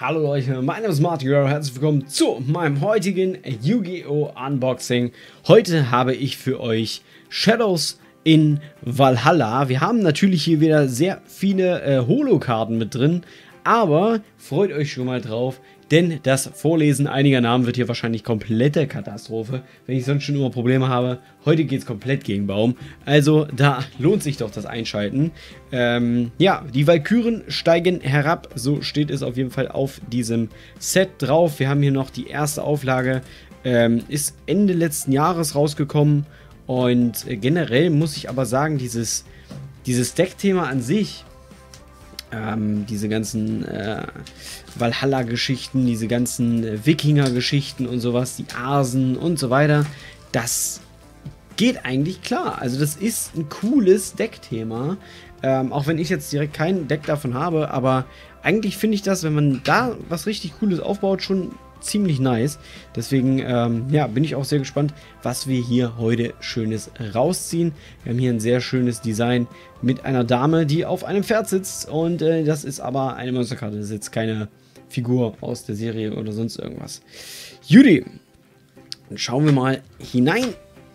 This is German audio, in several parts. Hallo Leute, mein Name ist Martin Guerrero, herzlich willkommen zu meinem heutigen Yu-Gi-Oh! Unboxing. Heute habe ich für euch Shadows in Valhalla. Wir haben natürlich hier wieder sehr viele Holo-Karten mit drin, aber freut euch schon mal drauf, denn das Vorlesen einiger Namen wird hier wahrscheinlich komplette Katastrophe, wenn ich sonst schon immer Probleme habe. Heute geht es komplett gegen Baum, also da lohnt sich doch das Einschalten. Ja, die Walküren steigen herab, so steht es auf jeden Fall auf diesem Set drauf. Wir haben hier noch die erste Auflage, ist Ende letzten Jahres rausgekommen und generell muss ich aber sagen, dieses Deck-Thema an sich, diese ganzen Valhalla-Geschichten, diese ganzen Wikinger-Geschichten und sowas, die Asen und so weiter, das geht eigentlich klar. Also das ist ein cooles Deckthema, auch wenn ich jetzt direkt kein Deck davon habe, aber eigentlich finde ich das, wenn man da was richtig Cooles aufbaut, schon ziemlich nice. Deswegen ja, bin ich auch sehr gespannt, was wir hier heute Schönes rausziehen. Wir haben hier ein sehr schönes Design mit einer Dame, die auf einem Pferd sitzt und das ist aber eine Monsterkarte, das ist jetzt keine Figur aus der Serie oder sonst irgendwas. Judy, dann schauen wir mal hinein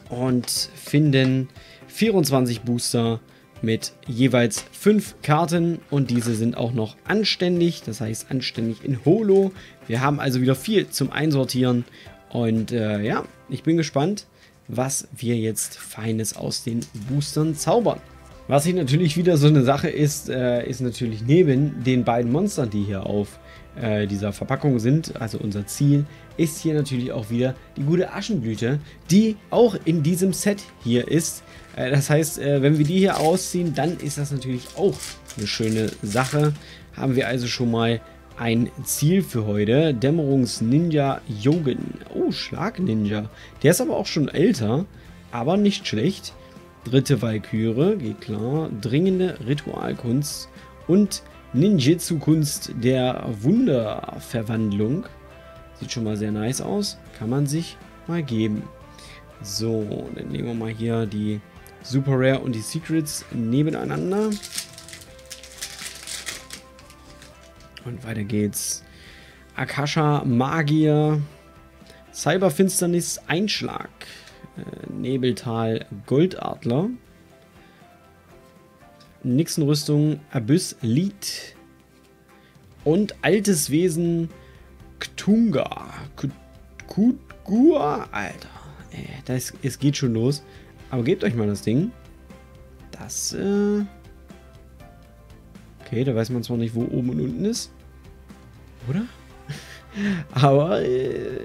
und finden 24 Booster mit jeweils 5 Karten und diese sind auch noch anständig, das heißt anständig in Holo. Wir haben also wieder viel zum Einsortieren und ja, ich bin gespannt, was wir jetzt Feines aus den Boostern zaubern. Was hier natürlich wieder so eine Sache ist, ist natürlich neben den beiden Monstern, die hier auf dieser Verpackung sind, also unser Ziel, ist hier natürlich auch wieder die gute Aschenblüte, die auch in diesem Set hier ist. Das heißt, wenn wir die hier ausziehen, dann ist das natürlich auch eine schöne Sache. Haben wir also schon mal ein Ziel für heute. Dämmerungs-Ninja Jaden. Oh, Schlag-Ninja. Der ist aber auch schon älter, aber nicht schlecht. Dritte Walküre, geht klar. Dringende Ritualkunst und Ninjitsu-Kunst der Wunderverwandlung. Sieht schon mal sehr nice aus. Kann man sich mal geben. So, dann legen wir mal hier die Super Rare und die Secrets nebeneinander. Und weiter geht's. Akasha, Magier, Cyberfinsternis, Einschlag, Nebeltal, Goldadler, Nixenrüstung, Abyss, Lied und altes Wesen, Cthugha. Cthugha, Alter. Es geht schon los. Aber gebt euch mal das Ding. Das, okay, da weiß man zwar nicht, wo oben und unten ist. Oder? Aber,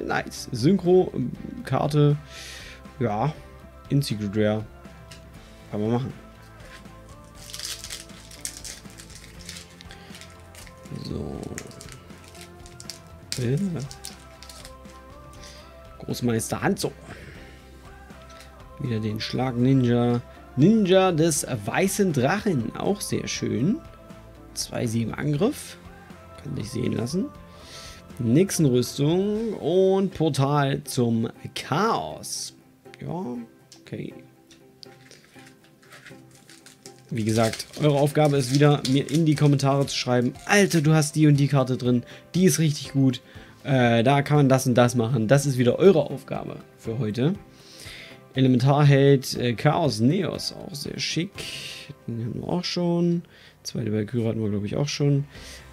nice. Synchro-Karte. Ja, in Secret Rare. Kann man machen. So. Großmeister Saizo. Wieder den Schlag Ninja. Ninja des weißen Drachen. Auch sehr schön. 2-7 Angriff. Kann sich sehen lassen. Nixenrüstung und Portal zum Chaos. Ja, okay. Wie gesagt, eure Aufgabe ist wieder, mir in die Kommentare zu schreiben. Alter, du hast die und die Karte drin. Die ist richtig gut. Da kann man das und das machen. Das ist wieder eure Aufgabe für heute. Elementarheld Chaos Neos, auch sehr schick. Den haben wir auch schon. Zweite Valkyrie hatten wir, glaube ich, auch schon.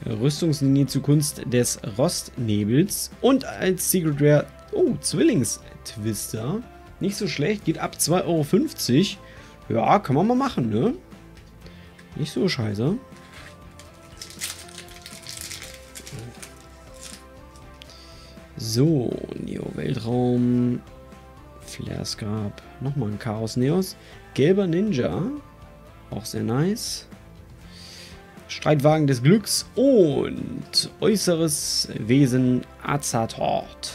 Rüstungslinie zu Kunst des Rostnebels. Und als Secret Rare, oh, Zwillingstwister. Nicht so schlecht, geht ab 2,50 €. Ja, kann man mal machen, ne? Nicht so scheiße. So, Neo-Weltraum. Flares gab. Nochmal ein Chaos Neos. Gelber Ninja. Auch sehr nice. Streitwagen des Glücks und äußeres Wesen Azathoth.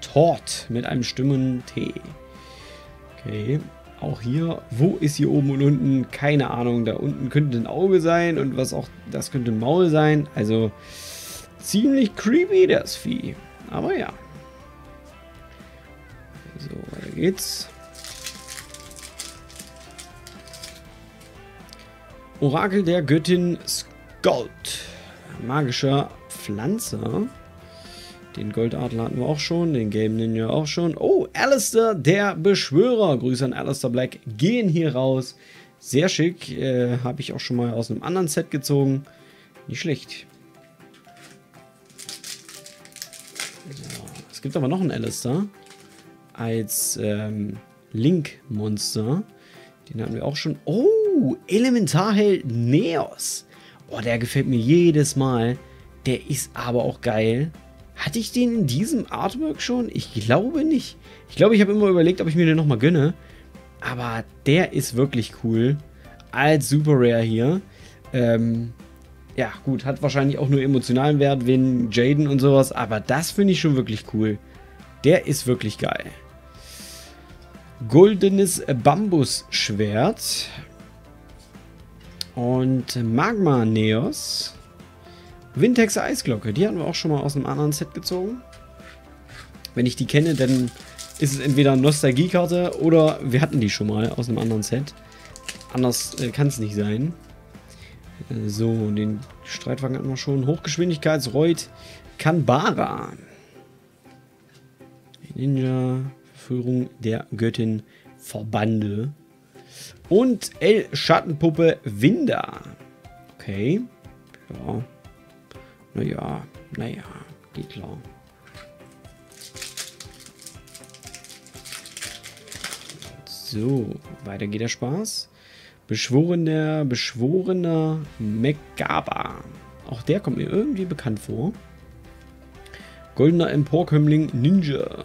Tort mit einem Stimmen-T. Okay. Auch hier. Wo ist hier oben und unten? Keine Ahnung. Da unten könnte ein Auge sein und was auch. Das könnte ein Maul sein. Also ziemlich creepy das Vieh. Aber ja. So, weiter geht's. Orakel der Göttin Skold. Magischer Pflanze. Den Goldadler hatten wir auch schon, den Game Ninja auch schon. Oh, Alistair, der Beschwörer. Grüße an Alistair Black. Gehen hier raus. Sehr schick. Habe ich auch schon mal aus einem anderen Set gezogen. Nicht schlecht. So, es gibt aber noch einen Alistair als Link-Monster. Den hatten wir auch schon. Oh, Elementarheld Neos. Oh, der gefällt mir jedes Mal. Der ist aber auch geil. Hatte ich den in diesem Artwork schon? Ich glaube nicht. Ich glaube, ich habe immer überlegt, ob ich mir den nochmal gönne. Aber der ist wirklich cool. Als Super Rare hier. Ja, gut, hat wahrscheinlich auch nur emotionalen Wert, wegen Jaden und sowas. Aber das finde ich schon wirklich cool. Der ist wirklich geil. Goldenes Bambusschwert. Und Magma Neos. Wintex Eisglocke, die hatten wir auch schon mal aus einem anderen Set gezogen. Wenn ich die kenne, dann ist es entweder Nostalgiekarte oder wir hatten die schon mal aus einem anderen Set. Anders kann es nicht sein. So, den Streitwagen hatten wir schon. Hochgeschwindigkeitsreut Kanbara. Ninja, Verführung der Göttin Verbande. Und El Schattenpuppe Winda. Okay. Ja. Naja, geht klar. So, weiter geht der Spaß. Beschworener Megaba. Auch der kommt mir irgendwie bekannt vor. Goldener Emporkömmling Ninja.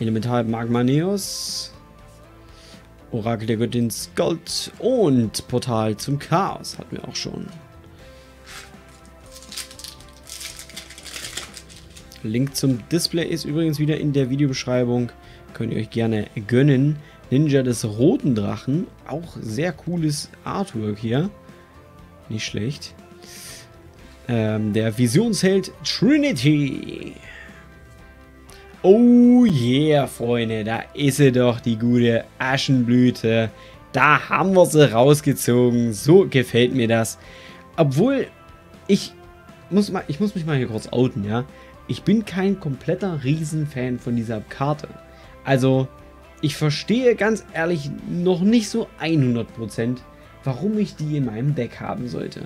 Elementar Magma Neos. Orakel der Göttin Skold. Und Portal zum Chaos hatten wir auch schon. Link zum Display ist übrigens wieder in der Videobeschreibung. Könnt ihr euch gerne gönnen. Ninja des Roten Drachen. Auch sehr cooles Artwork hier. Nicht schlecht. Der Visionsheld Trinity. Oh yeah, Freunde. Da ist sie doch, die gute Aschenblüte. Da haben wir sie rausgezogen. So gefällt mir das. Obwohl, ich muss mich mal hier kurz outen, ja. Ich bin kein kompletter Riesenfan von dieser Karte. Also, ich verstehe ganz ehrlich noch nicht so 100%, warum ich die in meinem Deck haben sollte.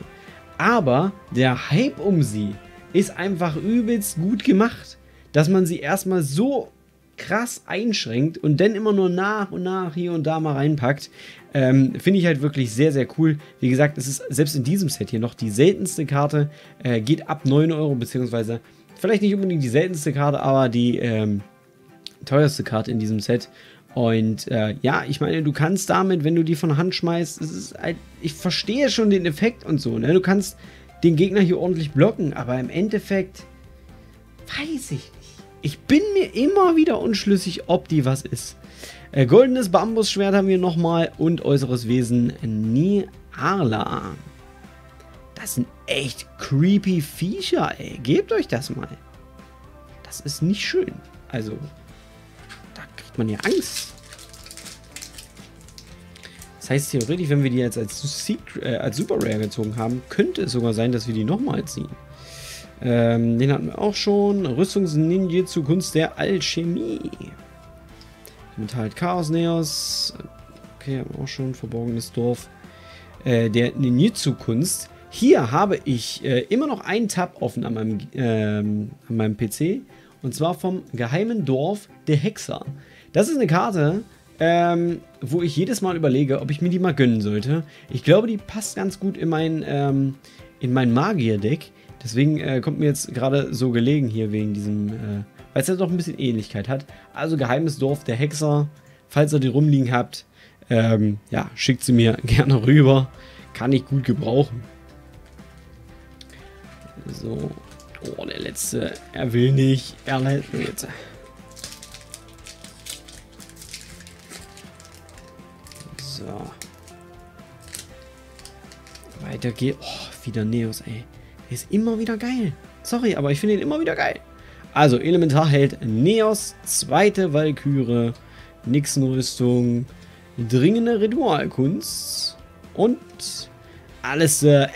Aber der Hype um sie ist einfach übelst gut gemacht, dass man sie erstmal so krass einschränkt und dann immer nur nach und nach hier und da mal reinpackt. Finde ich halt wirklich sehr, sehr cool. Wie gesagt, es ist selbst in diesem Set hier noch die seltenste Karte. Geht ab 9 Euro, beziehungsweise... Vielleicht nicht unbedingt die seltenste Karte, aber die teuerste Karte in diesem Set. Und ja, ich meine, du kannst damit, wenn du die von Hand schmeißt, es ist halt, ich verstehe schon den Effekt und so, ne? Du kannst den Gegner hier ordentlich blocken, aber im Endeffekt weiß ich nicht. Ich bin mir immer wieder unschlüssig, ob die was ist. Goldenes Bambusschwert haben wir nochmal und äußeres Wesen Niarla. Das sind echt creepy Viecher, ey. Gebt euch das mal. Das ist nicht schön. Also, da kriegt man ja Angst. Das heißt theoretisch, wenn wir die jetzt als Super Rare gezogen haben, könnte es sogar sein, dass wir die nochmal ziehen. Den hatten wir auch schon. Rüstungsninja zu Gunst der Alchemie. Mit halt Chaos Neos. Okay, haben wir auch schon. Verborgenes Dorf. Der Ninjutsu-Kunst. Hier habe ich immer noch einen Tab offen an meinem PC. Und zwar vom geheimen Dorf der Hexer. Das ist eine Karte, wo ich jedes Mal überlege, ob ich mir die mal gönnen sollte. Ich glaube, die passt ganz gut in mein Magier-Deck. Deswegen kommt mir jetzt gerade so gelegen hier wegen diesem... weil es ja doch ein bisschen Ähnlichkeit hat. Also geheimes Dorf der Hexer. Falls ihr die rumliegen habt, ja, schickt sie mir gerne rüber. Kann ich gut gebrauchen. So, oh, der letzte, er will nicht, er lädt mir jetzt. So. Weiter geht, oh, wieder Neos, ey. Der ist immer wieder geil. Sorry, aber ich finde ihn immer wieder geil. Also, Elementarheld Neos, zweite Walküre, Nixenrüstung, dringende Ritualkunst und... Alistair,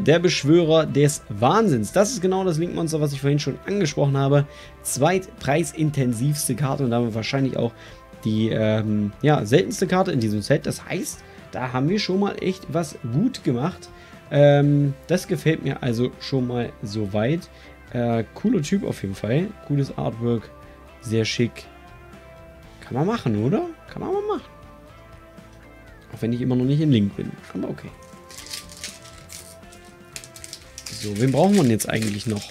der Beschwörer des Wahnsinns. Das ist genau das Linkmonster, was ich vorhin schon angesprochen habe. Zweitpreisintensivste Karte und damit wahrscheinlich auch die seltenste Karte in diesem Set. Das heißt, da haben wir schon mal echt was gut gemacht. Das gefällt mir also schon mal soweit. Cooler Typ auf jeden Fall. Cooles Artwork. Sehr schick. Kann man machen, oder? Kann man mal machen. Auch wenn ich immer noch nicht im Link bin. Aber okay. So, wen brauchen wir denn jetzt eigentlich noch?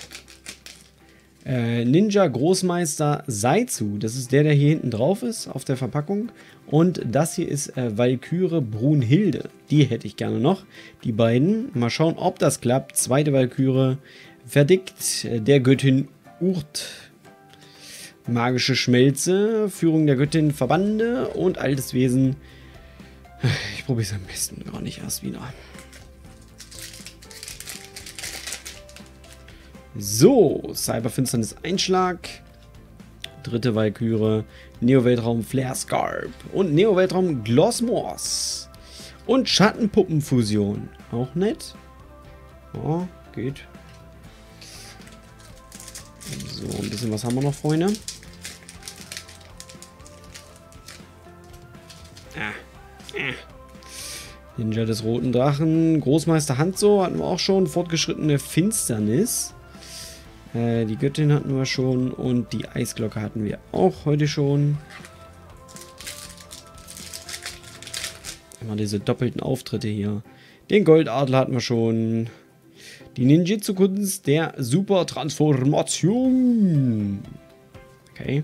Ninja-Großmeister Saizo. Das ist der hier hinten drauf ist, auf der Verpackung. Und das hier ist Walküre Brunhilde. Die hätte ich gerne noch. Die beiden. Mal schauen, ob das klappt. Zweite Walküre verdickt. Der Göttin Urt. Magische Schmelze. Führung der Göttin Verbande und altes Wesen. Ich probiere es am besten gar nicht erst wieder. So, Cyberfinsternis Einschlag, dritte Walküre, Neo-Weltraum Flare Scarp und Neo-Weltraum Glossmors und Schattenpuppenfusion. Auch nett. Ja, geht. So, ein bisschen was haben wir noch, Freunde. Ninja des Roten Drachen, Großmeister Hanzo hatten wir auch schon, fortgeschrittene Finsternis. Die Göttin hatten wir schon und die Eisglocke hatten wir auch heute schon. Immer diese doppelten Auftritte hier. Den Goldadler hatten wir schon. Die Ninjitsu-Kunst der Super-Transformation. Okay.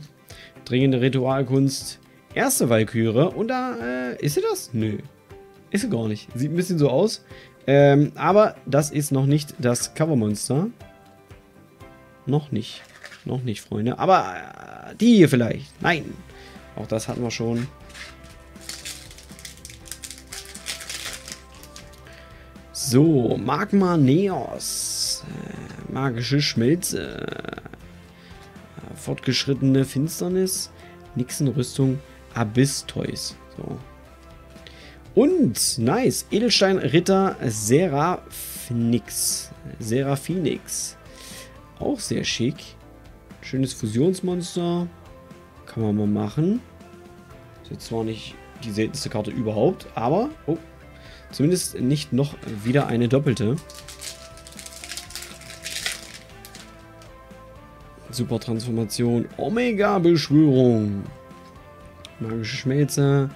Dringende Ritualkunst. Erste Walküre. Und da, ist sie das? Nö. Ist sie gar nicht. Sieht ein bisschen so aus. Aber das ist noch nicht das Covermonster. Noch nicht, Freunde. Aber die hier vielleicht. Nein. Auch das hatten wir schon. So, Magma Neos. Magische Schmelze. Fortgeschrittene Finsternis. Nixenrüstung Abyss-Toys. So. Und, nice. Edelsteinritter Seraphinix. Auch sehr schick. Schönes Fusionsmonster. Kann man mal machen. Ist jetzt zwar nicht die seltenste Karte überhaupt, aber oh, zumindest nicht noch wieder eine doppelte. Super Transformation. Omega-Beschwörung. Magische Schmelze.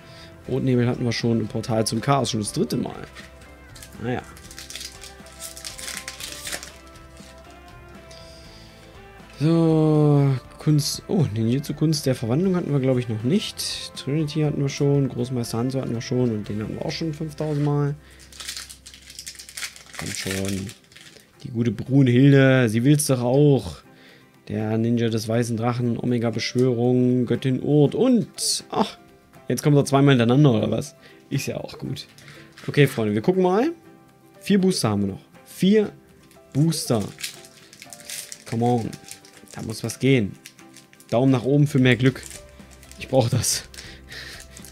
Rotnebel hatten wir schon im Portal zum Chaos. Schon das dritte Mal. Naja. So, Kunst. Oh, Ninjutsu-Kunst der Verwandlung hatten wir, glaube ich, noch nicht. Trinity hatten wir schon, Großmeister Hanzo hatten wir schon und den hatten wir auch schon 5000 Mal. Kommt schon. Die gute Brunhilde, sie will's doch auch. Der Ninja des Weißen Drachen, Omega-Beschwörung, Göttin Urt und. Ach, jetzt kommen wir zweimal hintereinander, oder was? Ist ja auch gut. Okay, Freunde, wir gucken mal. 4 Booster haben wir noch. 4 Booster. Come on. Da muss was gehen. Daumen nach oben für mehr Glück. Ich brauche das.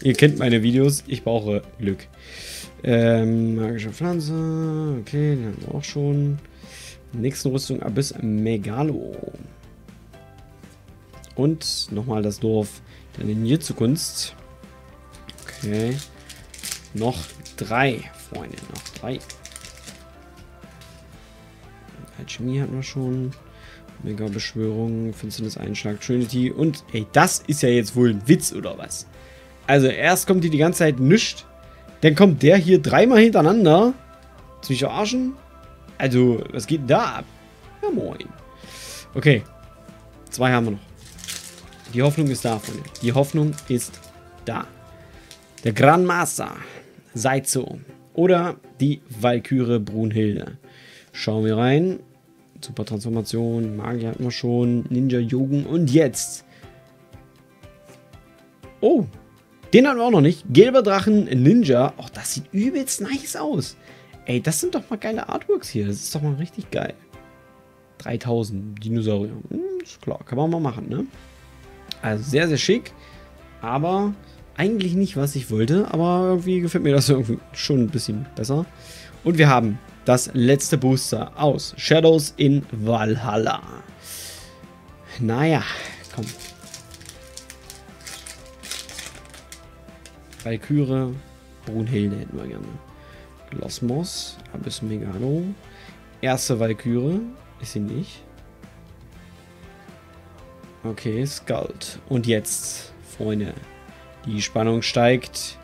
Ihr kennt meine Videos. Ich brauche Glück. Magische Pflanze. Okay, den haben wir auch schon. Nächste Rüstung Abyss Megalo. Und nochmal das Dorf der Ninjutsu-Kunst. Okay. Noch 3, Freunde. Noch 3. Alchemie hatten wir schon. Mega-Beschwörung, Finsternis Einschlag, Trinity und ey, das ist ja jetzt wohl ein Witz, oder was? Also erst kommt die ganze Zeit nischt, dann kommt der hier dreimal hintereinander. Zwischen Arschen? Also, was geht denn da ab? Ja, moin. Okay, 2 haben wir noch. Die Hoffnung ist da, Freunde. Die Hoffnung ist da. Der Grandmaster Saizo oder die Walküre Brunhilde. Schauen wir rein. Super Transformation, Magier hatten wir schon, Ninja Jogen und jetzt. Oh, den hatten wir auch noch nicht. Gelber Drachen, Ninja. Oh, das sieht übelst nice aus. Ey, das sind doch mal geile Artworks hier. Das ist doch mal richtig geil. 3000 Dinosaurier. Ist klar, kann man mal machen, ne? Also sehr, sehr schick. Aber eigentlich nicht, was ich wollte, aber irgendwie gefällt mir das irgendwie schon ein bisschen besser. Und wir haben das letzte Booster aus Shadows in Valhalla. Naja, komm. Walküre Brunhilde hätten wir gerne. Glosmos, Abyss Megano. Erste Walküre, ist sie nicht. Okay, Skald. Und jetzt, Freunde, die Spannung steigt.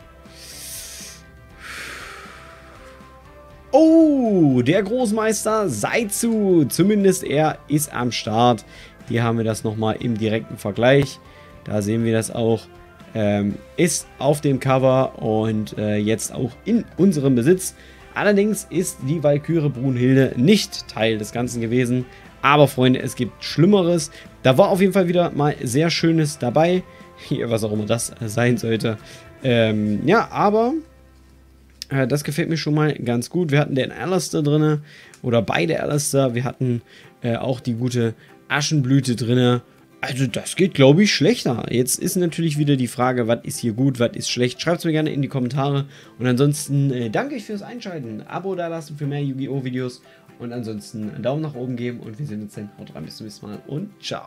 Oh, der Großmeister Saizo. Zumindest er ist am Start. Hier haben wir das nochmal im direkten Vergleich. Da sehen wir das auch. Ist auf dem Cover und jetzt auch in unserem Besitz. Allerdings ist die Walküre Brunhilde nicht Teil des Ganzen gewesen. Aber Freunde, es gibt Schlimmeres. Da war auf jeden Fall wieder mal sehr Schönes dabei. Hier, was auch immer das sein sollte. Ja, aber das gefällt mir schon mal ganz gut. Wir hatten den Alistair drin. Oder beide Alistair. Wir hatten auch die gute Aschenblüte drin. Also das geht, glaube ich, schlechter. Jetzt ist natürlich wieder die Frage, was ist hier gut, was ist schlecht. Schreibt es mir gerne in die Kommentare. Und ansonsten danke ich fürs Einschalten. Abo dalassen für mehr Yu-Gi-Oh! Videos. Und ansonsten einen Daumen nach oben geben und wir sehen uns dann. Haut rein, bis zum nächsten Mal und ciao.